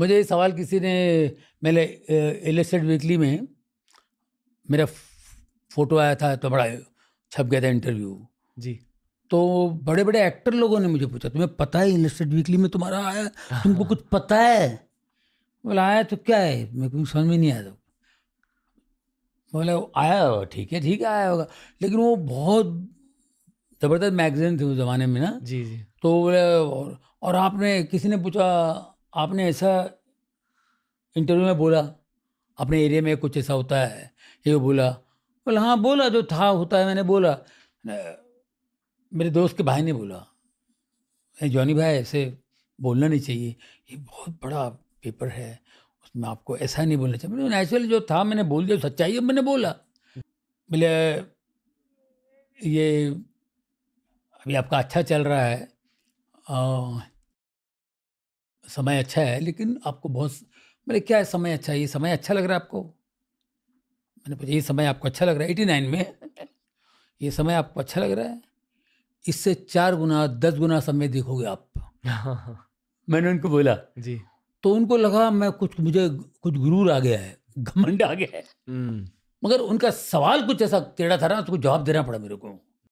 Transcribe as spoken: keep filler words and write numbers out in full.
मुझे ये सवाल किसी ने, मैंने इलस्ट्रेटेड वीकली में मेरा फोटो आया था तो बड़ा छप गया था इंटरव्यू जी, तो बड़े बड़े एक्टर लोगों ने मुझे पूछा तुम्हें पता है इलस्ट्रेटेड वीकली में तुम्हारा आया, तुमको कुछ पता है? बोला आया तो क्या है, मेरे को समझ में नहीं आया। बोला आया होगा, ठीक है ठीक है आया होगा, लेकिन वो बहुत ज़बरदस्त मैगजीन थी उस ज़माने में ना जी जी। तो बोले और, और आपने, किसी ने पूछा आपने ऐसा इंटरव्यू में बोला अपने एरिया में कुछ ऐसा होता है, ये बोला? बोला हाँ बोला जो था होता है मैंने बोला। मेरे दोस्त के भाई ने बोला जॉनी भाई ऐसे बोलना नहीं चाहिए, ये बहुत बड़ा पेपर है उसमें आपको ऐसा नहीं बोलना चाहिए। मैंने नेचुरली जो था मैंने बोल दिया, सच्चाई है मैंने बोला। बोले ये अभी आपका अच्छा चल रहा है, आ, समय अच्छा है, लेकिन आपको बहुत, बोले क्या है समय अच्छा है, ये समय अच्छा लग रहा है आपको? मैंने पूछा ये समय आपको अच्छा लग रहा है एटी नाइन में ये समय आपको अच्छा लग रहा है, इससे चार गुना दस गुना समय देखोगे आप। मैंने उनको बोला जी, तो उनको लगा मैं कुछ, मुझे कुछ गुरूर आ गया है, घमंड आ गया है, मगर उनका सवाल कुछ ऐसा टेढ़ा था ना, उसको जवाब देना पड़ा मेरे को।